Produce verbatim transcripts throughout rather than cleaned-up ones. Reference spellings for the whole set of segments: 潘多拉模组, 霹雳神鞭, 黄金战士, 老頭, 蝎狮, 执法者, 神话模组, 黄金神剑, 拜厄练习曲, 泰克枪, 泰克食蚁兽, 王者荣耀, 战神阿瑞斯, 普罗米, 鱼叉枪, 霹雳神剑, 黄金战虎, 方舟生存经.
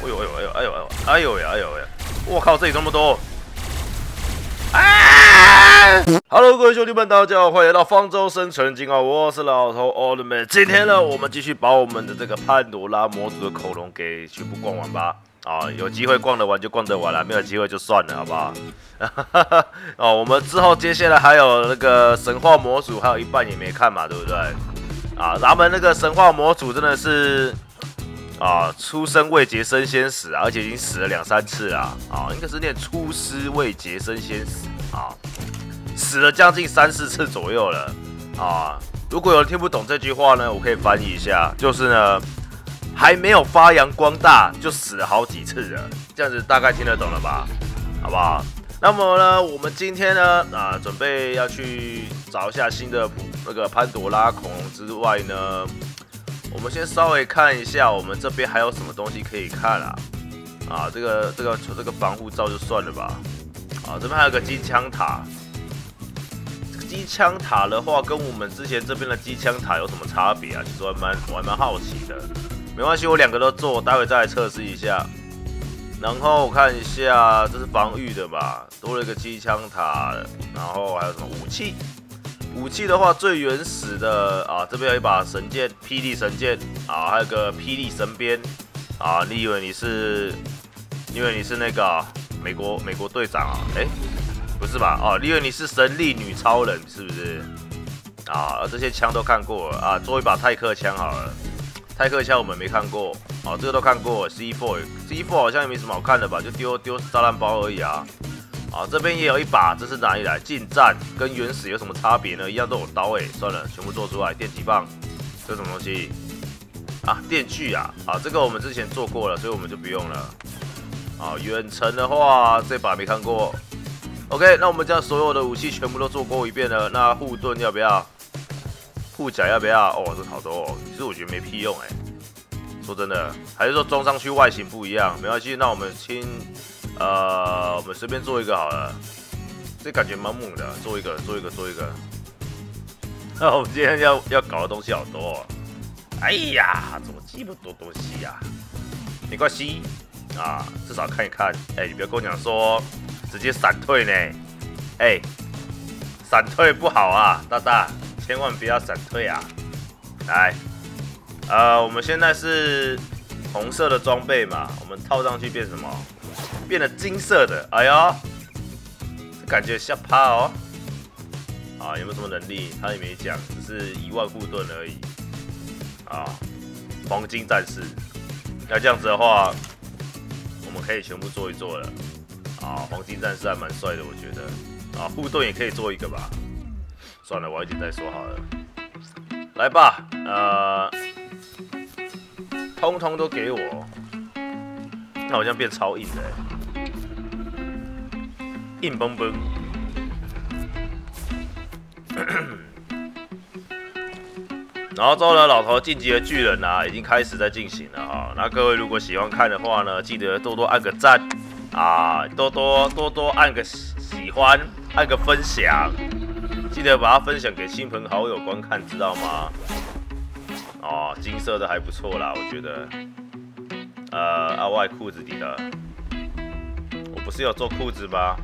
哎呦哎呦哎呦哎呦哎呦哎呦哎呦哎！我靠，这里这么多！啊 ！Hello， 各位兄弟们，大家好，欢迎来到方舟生存经啊！我是老头 Ultimate。今天呢，我们继续把我们的这个潘多拉模组的恐龙给全部逛完吧。啊，有机会逛得完就逛得完了，没有机会就算了，好不好？哦，我们之后接下来还有那个神话模组，还有一半也没看嘛，对不对？啊，咱们那个神话模组真的是。 啊，出生未捷身先死啊，而且已经死了两三次了啊，应该是念出师未捷身先死啊，死了将近三四次左右了啊。如果有人听不懂这句话呢，我可以翻译一下，就是呢，还没有发扬光大就死了好几次了，这样子大概听得懂了吧？好不好？那么呢，我们今天呢啊，准备要去找一下新的那个潘多拉恐龙之外呢。 我们先稍微看一下，我们这边还有什么东西可以看啊？啊，这个这个这个防护罩就算了吧。啊，这边还有个机枪塔。这个机枪塔的话，跟我们之前这边的机枪塔有什么差别啊？其实我还蛮我还蛮好奇的。没关系，我两个都做，待会再来测试一下。然后我看一下，这是防御的吧？多了一个机枪塔，然后还有什么武器？ 武器的话，最原始的啊，这边有一把神剑，霹雳神剑啊，还有个霹雳神鞭啊。你以为你是，你以为你是那个、啊、美国美国队长啊？哎、欸，不是吧？哦、啊，你以为你是神力女超人是不是？啊，这些枪都看过了啊，做一把泰克枪好了。泰克枪我们没看过，啊，这个都看过。C 四 C 四 好像也没什么好看的吧，就丢丢炸弹包而已啊。 啊，这边也有一把，这是哪里来？近战跟原始有什么差别呢？一样都有刀哎、欸，算了，全部做出来。电击棒，这什么东西？啊，电锯啊，啊，这个我们之前做过了，所以我们就不用了。啊，远程的话，这把没看过。OK， 那我们将所有的武器全部都做过一遍了。那护盾要不要？护甲要不要？哦，这好多哦。其实我觉得没屁用哎、欸，说真的，还是说装上去外形不一样，没关系。那我们清。 呃，我们随便做一个好了，这感觉蛮猛的，做一个，做一个，做一个。那、啊、我们今天要要搞的东西好多、哦，哎呀，怎么这么多东西呀、啊？没关系啊，至少看一看。哎、欸，你不要跟我讲说直接闪退呢，哎、欸，闪退不好啊，大大，千万不要闪退啊！来，呃，我们现在是红色的装备嘛，我们套上去变什么？ 变得金色的，哎呦，这感觉吓趴哦！啊，有没有什么能力？他也没讲，只是一万护盾而已。啊，黄金战士，那这样子的话，我们可以全部做一做了。啊，黄金战士还蛮帅的，我觉得。啊，护盾也可以做一个吧。算了，我一点再说好了。来吧，呃，通通都给我。 它好像变超硬的、欸，硬崩崩然后之后呢，老头晋级的巨人啊，已经开始在进行了哈。那各位如果喜欢看的话呢，记得多多按个赞啊，多多多多按个喜欢，按个分享，记得把它分享给亲朋好友观看，知道吗？哦，金色的还不错啦，我觉得。 呃，啊，外裤子里的，我不是有做裤子吗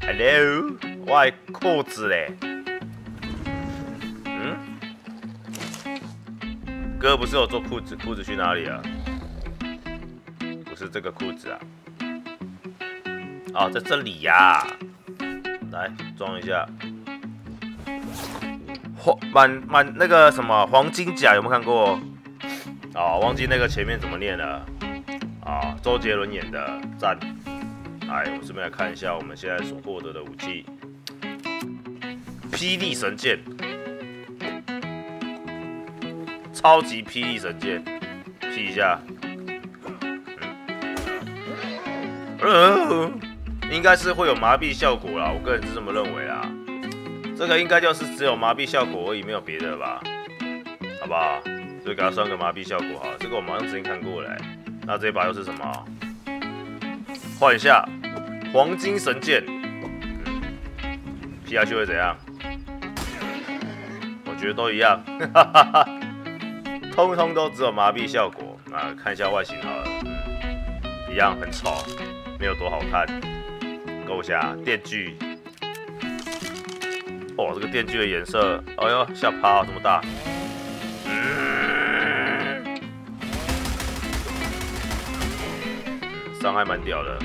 ？Hello， 外裤子嘞，嗯，哥不是有做裤子，裤子去哪里了？不是这个裤子啊，哦，在这里呀、啊，来装一下，黄满满那个什么黄金甲有没有看过？ 啊、哦，忘记那个前面怎么念了啊！周杰伦演的赞，来，我们这边来看一下我们现在所获得的武器，霹雳神剑，超级霹雳神剑，劈一下，嗯，呃、应该是会有麻痹效果啦，我个人是这么认为啦，这个应该就是只有麻痹效果而已，没有别的吧，好不好？ 就给他算个麻痹效果哈，这个我马上之前看过了、欸。那这一把又是什么？换一下黄金神剑，劈下去会怎样？我觉得都一样，哈哈哈，通通都只有麻痹效果。那看一下外形好了，嗯，一样很丑，没有多好看。勾一下电锯，哦，这个电锯的颜色，哎呦，下巴这么大。嗯，伤害蛮屌的。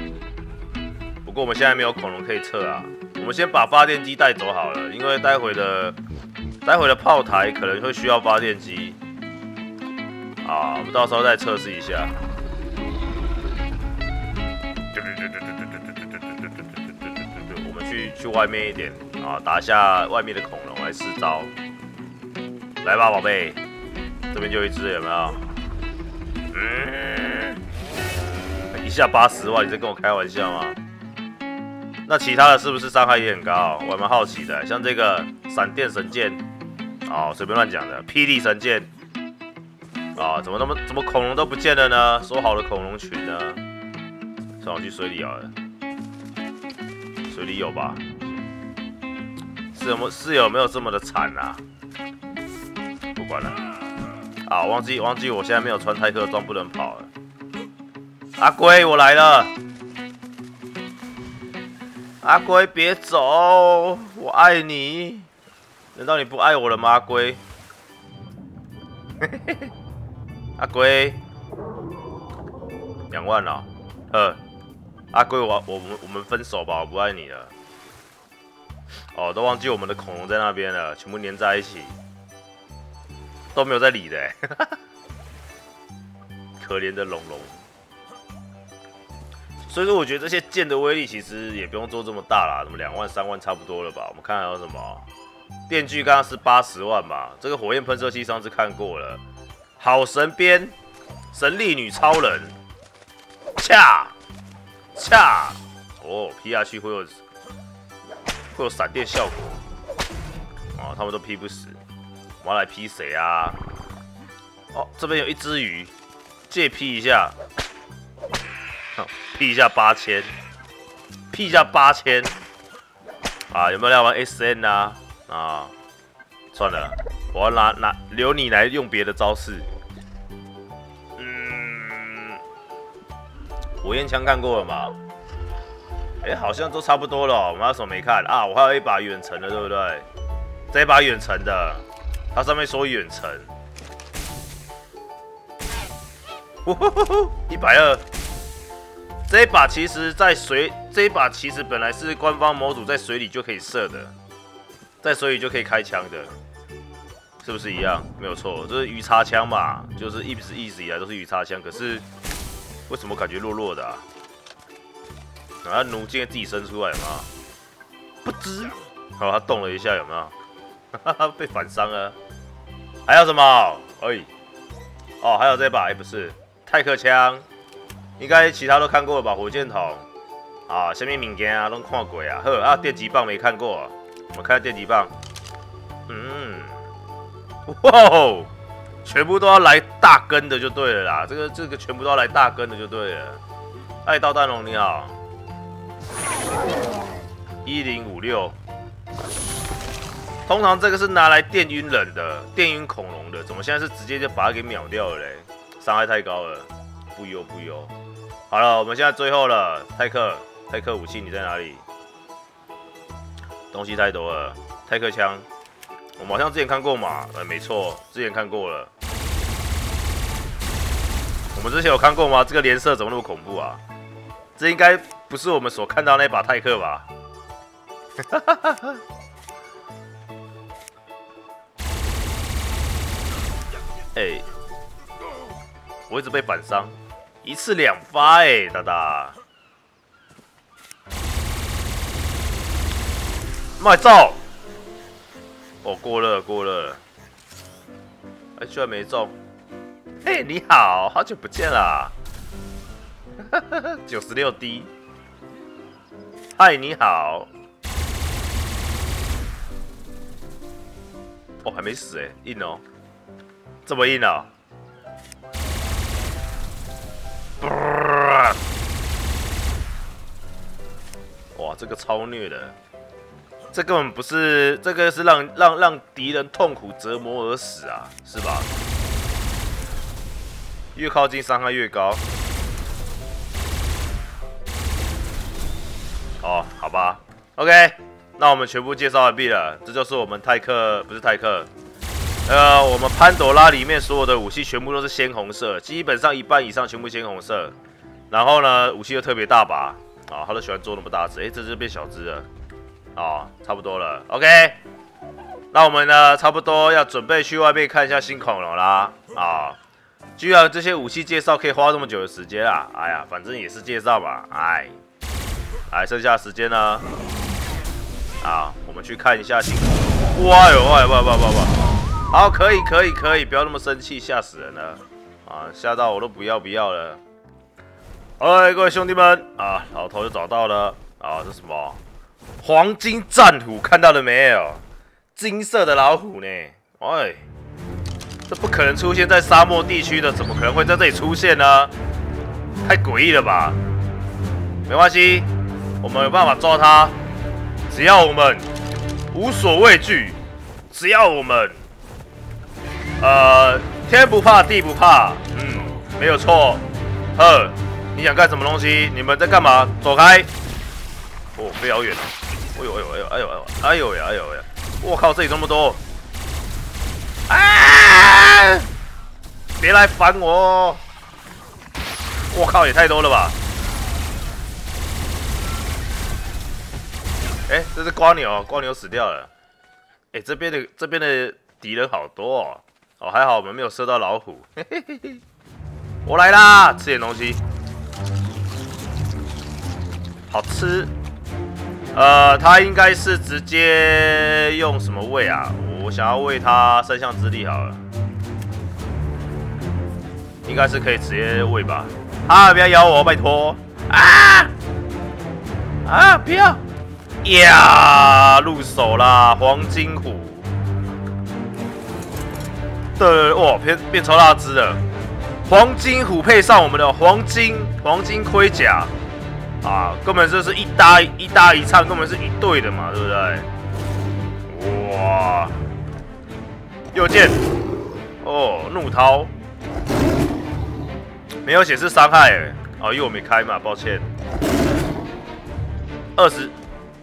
不过我们现在没有恐龙可以测啊，我们先把发电机带走好了，因为待会的待会的炮台可能会需要发电机。 啊，我们到时候再测试一下。我们去去外面一点啊，打下外面的恐龙来试招。来吧，宝贝，这边就一只，有没有？嗯，一下八十万，你在跟我开玩笑吗？那其他的是不是伤害也很高？我还蛮好奇的，像这个闪电神剑，哦，随便乱讲的，霹雳神剑。 啊，怎么那么怎么恐龙都不见了呢？说好的恐龙群呢？算我去水里好了，水里有吧？是有没是有没有这么的惨啊？不管了，啊，忘记忘记我现在没有穿泰克装，不能跑了。阿龟，我来了。阿龟，别走，我爱你。难道你不爱我了吗？阿龟。嘿嘿嘿。 阿龟，两万了、喔，呃，阿龟，我我们我们分手吧，我不爱你了。哦，都忘记我们的恐龙在那边了，全部粘在一起，都没有在理的、欸，可怜的龙龙。所以说，我觉得这些剑的威力其实也不用做这么大啦，什么两万、三万差不多了吧？我们看还有什么？电锯刚刚是八十万嘛，这个火焰喷射器上次看过了。 好神鞭，神力女超人，恰恰哦，劈下去会有会有闪电效果哦，他们都劈不死。我要来劈谁啊？哦，这边有一只鱼，借劈一下，劈一下八千，劈一下八千啊！有没有要玩 S N 啊？啊，算了，我要拿拿留你来用别的招式。 火焰枪看过了吗？哎、欸，好像都差不多了、喔。我们还有什么没看啊？我还有一把远程的，对不对？这一把远程的，它上面说远程。呜呼呼呼，一百二。这一把其实在水，这一把其实本来是官方模组在水里就可以射的，在水里就可以开枪的，是不是一样？没有错，这是鱼叉枪嘛，就是一直一直以来都是鱼叉枪，可是。 为什么感觉弱弱的啊？啊，弩箭自己伸出来有没有？不知。好、哦，他动了一下有没有？哈哈，被反伤了。还有什么？哎，哦，还有这把，哎、欸，不是泰克枪，应该其他都看过了吧？火箭筒啊，下面敏感啊，都看过啊。呵，啊，电击棒没看过、啊，我们看电击棒。嗯，哇！ 全部都要来大根的就对了啦，这个这个全部都要来大根的就对了。爱到蛋龙你好，一零五六。通常这个是拿来电晕人的，电晕恐龙的，怎么现在是直接就把它给秒掉了嘞？伤害太高了，不优不优。好了，我们现在最后了，泰克泰克武器你在哪里？东西太多了，泰克枪。 我们好像之前看过嘛，呃，没错，之前看过了。我们之前有看过吗？这个连射怎么那么恐怖啊？这应该不是我们所看到那把泰克吧？哈哈哈哈！哎，我一直被反伤，一次两发哎、欸，大大。卖照。 哦，过热了，过热了，哎、欸，居然没中！嘿，你好，好久不见啦！九十六 D， 嗨，你好。哦，还没死哎、欸，硬哦，这么硬哦！哇，这个超虐的。 这根本不是，这个是让让让敌人痛苦折磨而死啊，是吧？越靠近伤害越高。哦，好吧 ，OK， 那我们全部介绍完毕了。这就是我们泰克，不是泰克，呃，我们潘朵拉里面所有的武器全部都是鲜红色，基本上一半以上全部鲜红色。然后呢，武器又特别大把，啊、哦，他都喜欢做那么大只。哎，这只变小只了，哦，差不多了 ，OK。那我们呢，差不多要准备去外面看一下新恐龙啦，啊、哦。 居然这些武器介绍可以花这么久的时间啊！哎呀，反正也是介绍吧，哎，哎，剩下的时间呢？啊，我们去看一下新恐龙。哇哟，哇哇哇哇哇！好，可以，可以，可以，不要那么生气，吓死人了！啊，吓到我都不要不要了。哎，各位兄弟们啊，老头就找到了啊，这是什么？黄金战虎，看到了没有？金色的老虎呢？哎。 这不可能出现在沙漠地区的，怎么可能会在这里出现呢？太诡异了吧！没关系，我们有办法抓它，只要我们无所畏惧，只要我们呃天不怕地不怕，嗯，没有错。呵，你想干什么东西？你们在干嘛？走开！哦，飞遥远了！哎呦哎呦哎呦哎呦哎呦哎呦哎呦！我靠，这里这么多！ 啊！别来烦我！我靠，也太多了吧！哎、欸，这是瓜牛，瓜牛死掉了。哎、欸，这边的这边的敌人好多哦。哦，还好我们没有射到老虎。嘿嘿嘿嘿，我来啦！吃点东西，好吃。呃，他应该是直接用什么喂啊？ 我想要喂它三项之力好了，应该是可以直接喂吧。啊！不要咬我，拜托！啊啊！不要！呀，入手啦，黄金虎。对，哇，变变超大只了。黄金虎配上我们的黄金黄金盔甲，啊，根本就是一搭一搭一唱，根本是一对的嘛，对不对？哇！ 右键，哦，怒涛，没有显示伤害、欸，哦，因为我没开嘛，抱歉。二十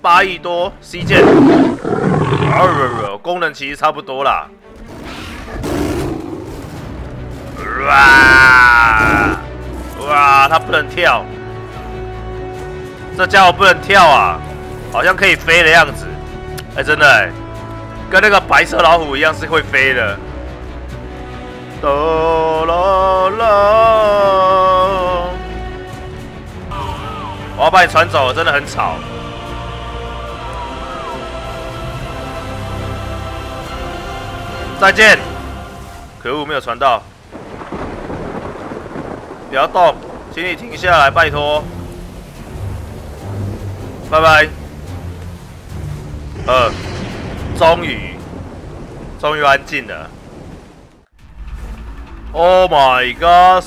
八亿多 ，C 键、呃，功能其实差不多啦。哇，哇，他不能跳，这家伙不能跳啊，好像可以飞的样子，哎、欸，真的哎、欸。 跟那个白色老虎一样是会飞的。我要把你传走，真的很吵。再见。可恶，没有传到。不要动，请你停下来，拜托。拜拜。呃。 终于，终于安静了。Oh my god！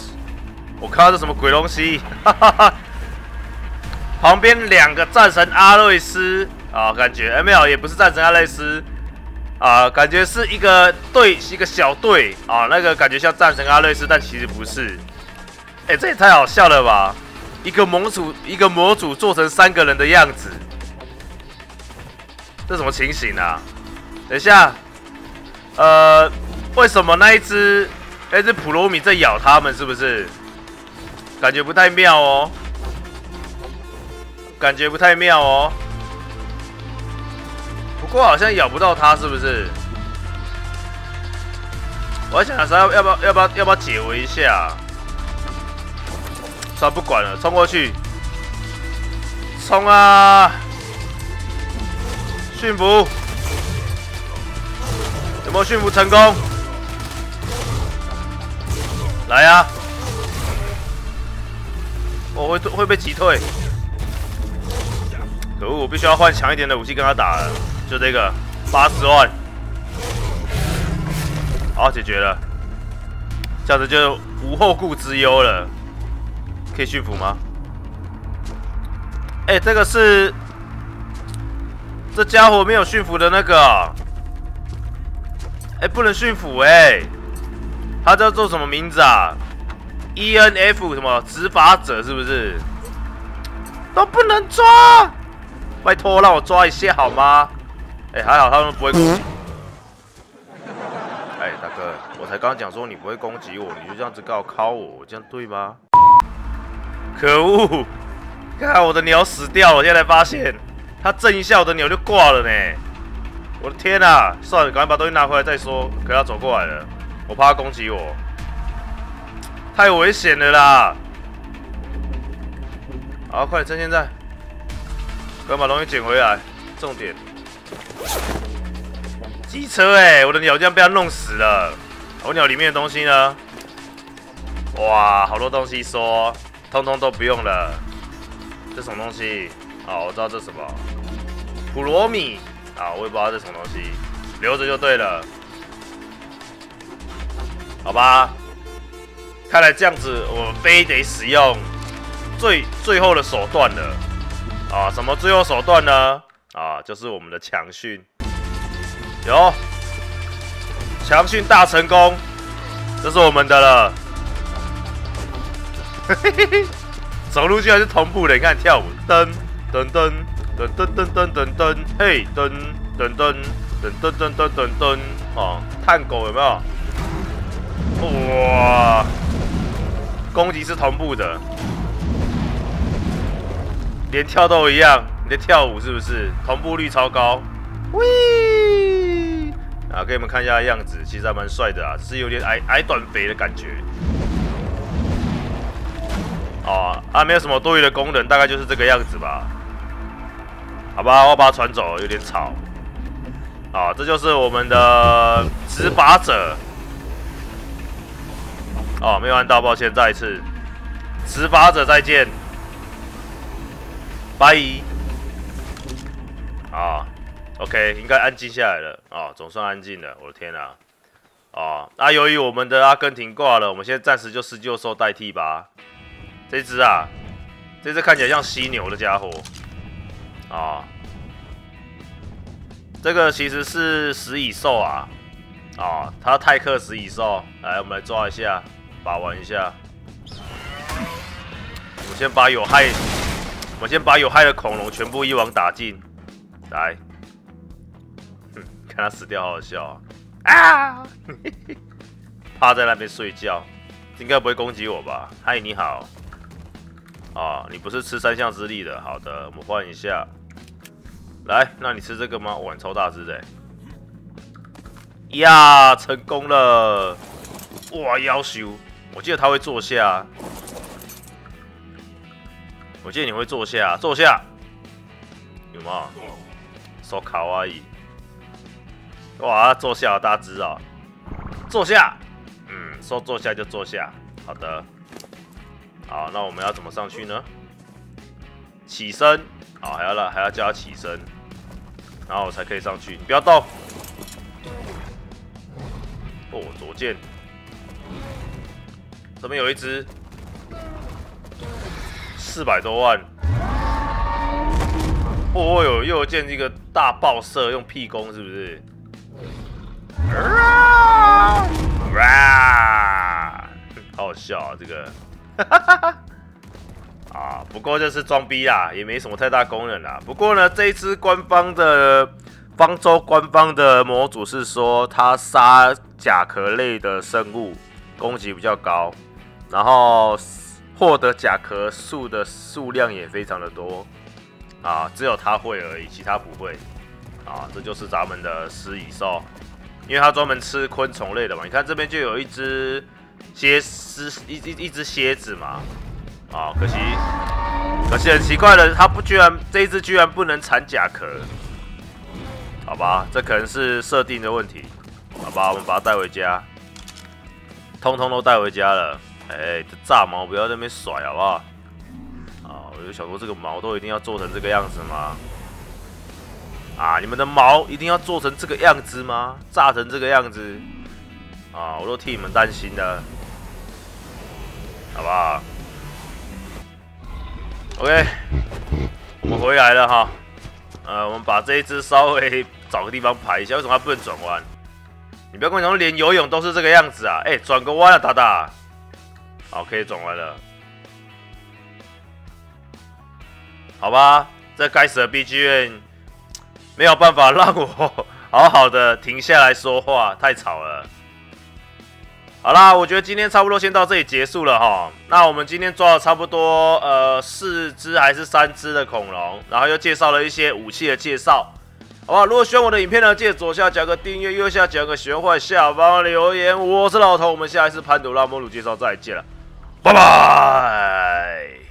我看到这什么鬼东西？哈哈哈！旁边两个战神阿瑞斯啊，感觉哎、欸、没有，也不是战神阿瑞斯啊，感觉是一个队，一个小队啊，那个感觉像战神阿瑞斯，但其实不是。哎、欸，这也太好笑了吧！一个盟主，一个模组做成三个人的样子，这什么情形啊？ 等一下，呃，为什么那一只那只普罗米在咬他们？是不是？感觉不太妙哦，感觉不太妙哦。不过好像咬不到它，是不是？我在想的时候要不要要不要要不要解围一下？算不管了，冲过去，冲啊！驯服。 有没有驯服成功？来呀、啊！我会会被击退。可恶，我必须要换强一点的武器跟他打了。就这个八十万，好解决了，这样子就无后顾之忧了。可以驯服吗？哎、欸，这个是这家伙没有驯服的那个、啊。 哎、欸，不能驯服哎、欸，他叫做什么名字啊 ？E N F 什么执法者是不是？都不能抓，拜托让我抓一下好吗？哎、欸，还好他们不会攻击。哎、欸，大哥，我才刚讲说你不会攻击我，你就这样子搞敲我，这样对吗？可恶！看我的鸟死掉了，我现在才发现，他震一下我的鸟就挂了呢。我的天啊！算了，赶快把东西拿回来再说。可他走过来了，我怕他攻击我，太危险了啦！ 好，快趁现在，赶快把东西捡回来。重点，机车哎、欸，我的鸟这样被它弄死了。我鸟里面的东西呢？哇，好多东西说，通通都不用了。这什么东西？啊，我知道这什么，普罗米啊，我也不知道这什么东西，留着就对了。好吧，看来这样子我非得使用。 最最后的手段了啊！什么最后手段呢？啊，就是我们的强训，有强训大成功，这是我们的了。嘿嘿嘿，走路居然是同步的，你看跳舞，噔噔噔噔噔噔噔噔噔，嘿噔噔噔噔噔噔噔噔，哦，探狗有没有？哇，攻击是同步的。 连跳都一样，你在跳舞是不是？同步率超高，喂！啊，给你们看一下样子，其实还蛮帅的啊，只是有点矮矮短肥的感觉。哦，啊，没有什么多余的功能，大概就是这个样子吧。好吧，我把它传走，有点吵。啊，这就是我们的执法者。哦，没有按到，抱歉，再一次，执法者再见。 拜。啊 ，OK， 应该安静下来了啊，总算安静了。我的天啊，啊，那、啊、由于我们的阿根廷挂了，我们现在暂时就施救兽代替吧。这只啊，这只看起来像犀牛的家伙啊，这个其实是食蚁兽啊，啊，它泰克食蚁兽。来，我们来抓一下，把玩一下。我们先把有害。 我们先把有害的恐龙全部一网打尽，来，嗯，看它死掉，好好笑啊！啊趴在那边睡觉，应该不会攻击我吧？嗨，你好，啊，你不是吃三项之力的，好的，我们换一下，来，那你吃这个吗？哇，你超大只的、欸，呀，成功了！哇，夭壽，我记得它会坐下。 我记得你会坐下，坐下，有吗？手卡哇伊，哇，坐下好大只哦，坐下，嗯，说坐下就坐下，好的，好，那我们要怎么上去呢？起身，好，还要让还要叫他起身，然后我才可以上去，你不要动。哦，左键，这边有一只。 四百多万！哦哟，又有见一个大爆射，用屁攻是不是？啊！啊！好好笑啊，这个！哈哈哈！啊，不过就是装逼啦，也没什么太大功能啦。不过呢，这一支官方的方舟官方的模组是说，它杀甲壳类的生物攻击比较高，然后。 获得甲壳素的数量也非常的多啊，只有他会而已，其他不会啊。这就是咱们的食蚁兽，因为它专门吃昆虫类的嘛。你看这边就有一只蝎狮，一一一只蝎子嘛。啊，可惜，可惜很奇怪的，它不居然这一只居然不能产甲壳，好吧，这可能是设定的问题，好吧，我们把它带回家，通通都带回家了。 哎、欸，这炸毛不要在那边甩好不好？啊，我就想说这个毛都一定要做成这个样子吗？啊，你们的毛一定要做成这个样子吗？炸成这个样子，啊，我都替你们担心了，好不好 ？OK， 我们回来了哈。呃，我们把这一只稍微找个地方排一下，为什么它不能转弯？你不要跟我讲说连游泳都是这个样子啊！哎、欸，转个弯啊，达达。 好，可以转完了，好吧，这该死的 B G M 没有办法让我好好的停下来说话，太吵了。好啦，我觉得今天差不多先到这里结束了哈。那我们今天抓了差不多呃四只还是三只的恐龙，然后又介绍了一些武器的介绍。 好不好？如果喜欢我的影片呢，记得左下角个订阅，右下角个喜欢，或下方留言。我是老头，我们下一次潘多拉摩鲁介绍再见了，拜拜。